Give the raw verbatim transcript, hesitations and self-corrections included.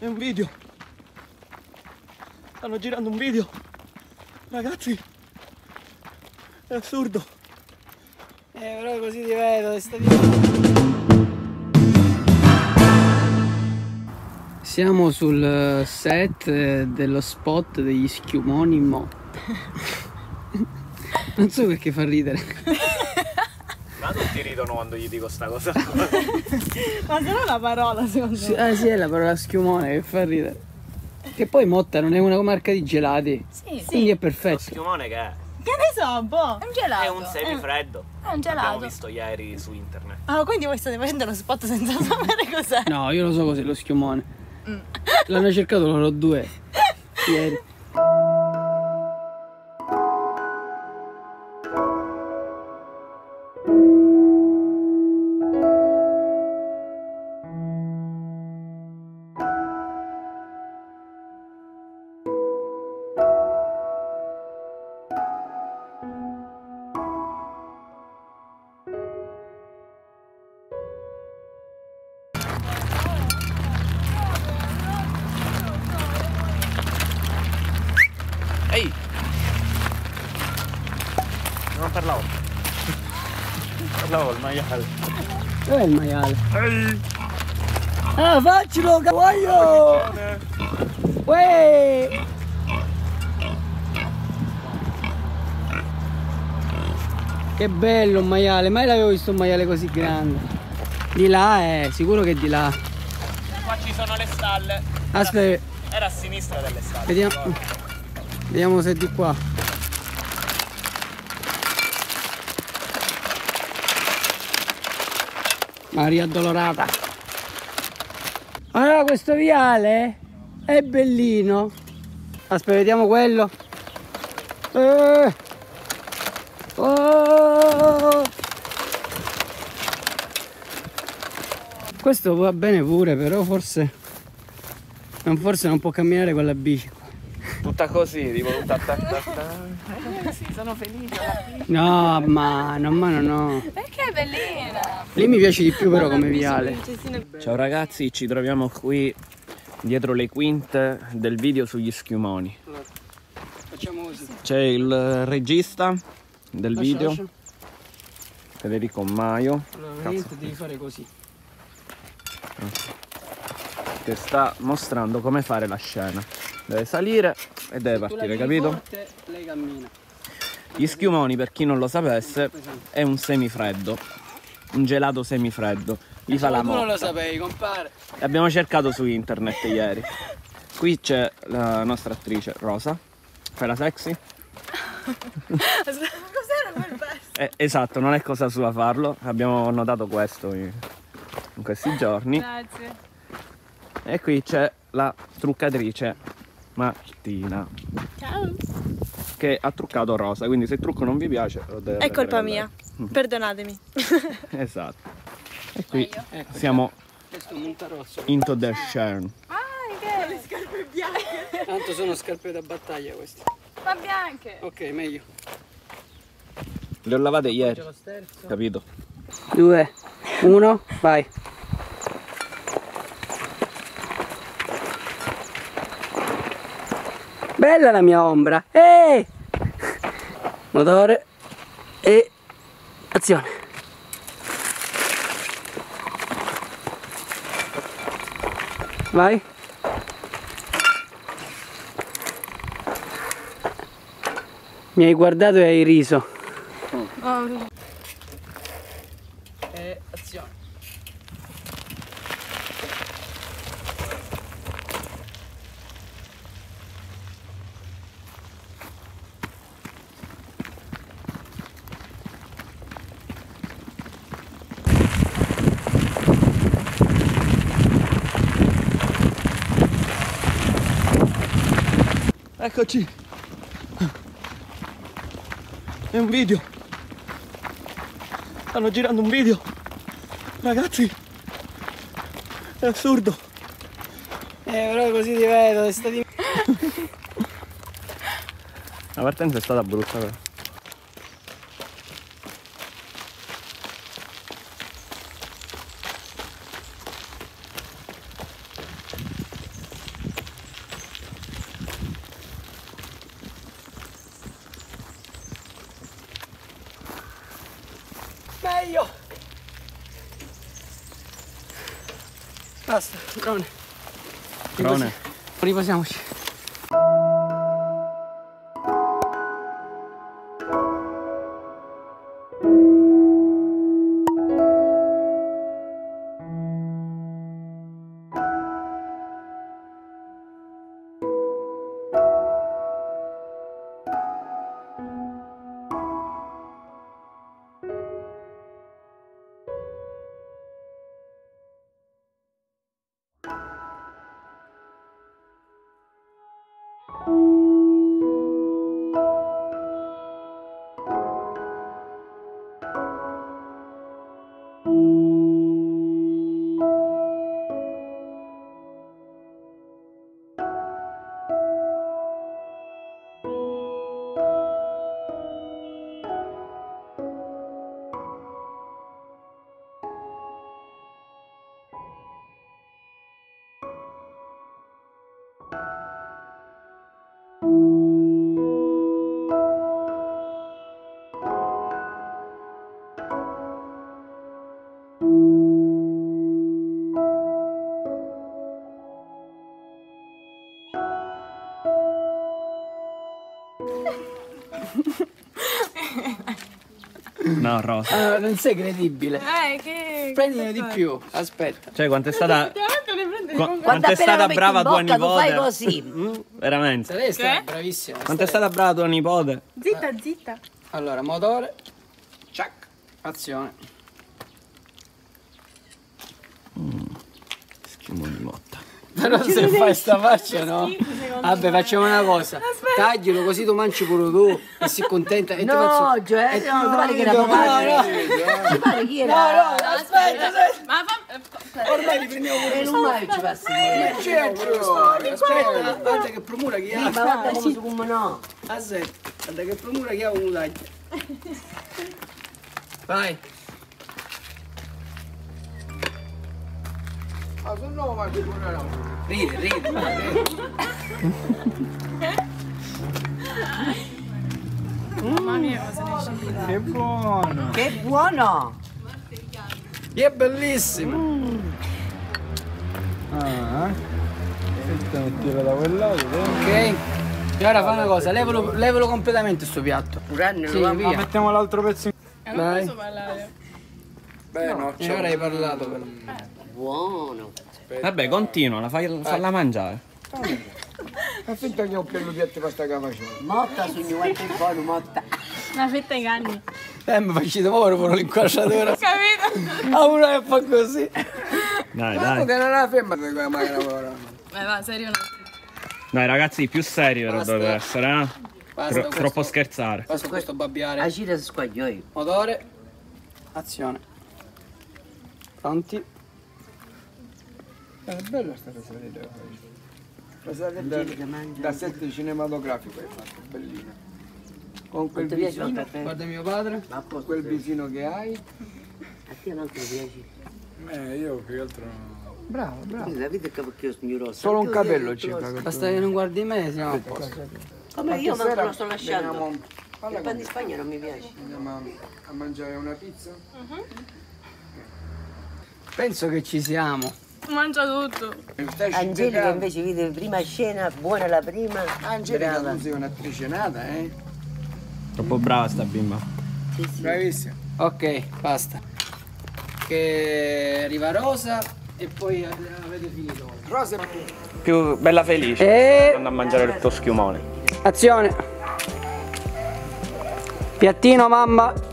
È un video. Stanno girando un video. Ragazzi, è assurdo. Eh, però così ti vedo, stai di... Siamo sul set dello spot degli schiumoni Motta. Non so perché fa ridere. Ma tutti ridono quando gli dico sta cosa. Ma se no è una parola, secondo me. Ah sì, è la parola schiumone che fa ridere. Che poi Motta non è una marca di gelati. Sì, quindi sì, è perfetto. Lo schiumone che è? Che ne so, un po'. È un gelato. È un semifreddo. È un gelato. L'abbiamo visto ieri su internet. Ah, quindi voi state facendo lo spot senza sapere cos'è? No, io lo so cos'è lo schiumone. Mm. L'hanno cercato loro due ieri. Ehi! Non parlavo. Parlavo il maiale. Dov'è il maiale? Ehi! Ah, faccilo, cavaglio! Uè! Che bello un maiale, mai l'avevo visto un maiale così grande. Di là è, sicuro che è di là. Qua ci sono le stalle. Aspetta. Era a sinistra delle stalle. Vediamo. Allora. Vediamo se è di qua. Maria addolorata. Allora questo viale è bellino. Aspetta, vediamo quello. Eh. Oh. Questo va bene pure, però forse non, forse non può camminare con la bici. Tutta così, tipo tutta ta ta ta. Sì, sono felice alla fine. No, ma no, ma no, no. Perché è bellina? Lì mi piace di più però come viale. Ciao ragazzi, ci troviamo qui dietro le quinte del video sugli schiumoni. Facciamo così. C'è il regista del lascia, video, lascia. Federico Maio. Allora, veramente devi fare così. Che sta mostrando come fare la scena. Deve salire e deve partire, capito? Forte, lei cammina. Gli schiumoni, per chi non lo sapesse, è un semifreddo. Un gelato semifreddo. Gli fa la Motta. Tu non lo sapevi, compare. L'abbiamo cercato su internet ieri. Qui c'è la nostra attrice Rosa. Fai la sexy? Cos'era quel pezzo? Eh, esatto, non è cosa sua farlo. Abbiamo notato questo in questi giorni. Grazie. E qui c'è la truccatrice Martina, ciao, che ha truccato Rosa, quindi se il trucco non vi piace lo deve è colpa mia, perdonatemi. Esatto. E qui ecco, siamo into the shern. Ah, che le scarpe bianche. Tanto sono scarpe da battaglia queste. Ma bianche. Ok, meglio. Le ho lavate ieri, capito? Due, uno, vai. Bella la mia ombra. Ehi! Motore e azione. Vai. Mi hai guardato e hai riso. Oh. E azione. Eccoci. È un video. Stanno girando un video. Ragazzi, è assurdo. Eh, però così ti vedo, è stato... La partenza è stata brutta però. Basta, Crone. Crone. Riposiamoci. No, Rosa. Uh, non sei credibile. Eh, che... Prendine di più, aspetta. Cioè, quanto è stata... Qu quanto è stata brava tua bocca, nipote. Tu fai così. Mm, veramente. Lei sta bravissima. Quanto è stata brava tua nipote. Zitta, zitta. Allora, motore. Ciac. Azione. Mm. Schimo di Motta. Però se fai sta faccia, no? Vabbè, facciamo una cosa. Taglielo così tu mangi pure tu e si contenta. E no, penso... Gioè, e no, non pare che era papà. No, no, no, pare chi era? No, no, aspetta, aspetta. Ma fa... Ormai li prendiamo pure. E non mai ci passi. Ma c'è pure. Aspetta, guarda che premura che ha. Ma guarda come tu come no. Aspetta, guarda che premura che ha un taglio. Vai. Ma se no vai che pure no. Ride, ride, ride. Mamma mia, cosa ne che buono! Che buono! Che è bellissimo! Mm. Ah, aspetta, mettila da quel lato. Ok, e ora fa una cosa, levalo, levalo completamente sto piatto. Prendilo, sì, via. Mettiamo l'altro pezzo in... Eh, non posso parlare. Beh, no, ci avrei parlato però. Buono! Aspetta. Vabbè, continua, falla mangiare. Una fetta che ho preso piatti pasta capace. Motta sogno quanto è buono, Motta. Una fetta ai cani. Eh, mi faccio paura con l'inquadratura. Capito? A uno che fa così. Dai, ma dai. Ma non era ferma con la macchina, paura. Vai, va, serio un attimo. Dai, ragazzi, più seri però dovete essere, eh? Basta, Tro troppo scherzare. Basta questo babbiare. Agire su squaglioi. Motore. Azione. Pronti? È bella sta cosa che devo fare. Da, da sette cinematografico hai fatto, bellino. Con quel visino, guarda mio padre, con quel visino che hai. A te non ti piace? Eh, io più che altro no. Bravo, bravo. La vita è capocchio signoroso. Solo un capello c'è. Basta che non guardi me, siamo a posto. Come io manco lo sto lasciando. Il pan di Spagna non mi piace. Andiamo a mangiare una pizza? Penso che ci siamo. Mangia tutto. Angelica invece vede prima scena, buona la prima. Angelica tu sei un'attrice nata, eh? Troppo brava sta bimba. Sì, sì. Bravissima. Ok, basta. Che arriva Rosa e poi avete finito. Rosa è più bella felice. E... andando a mangiare il tuo schiumone. Azione. Piattino, mamma.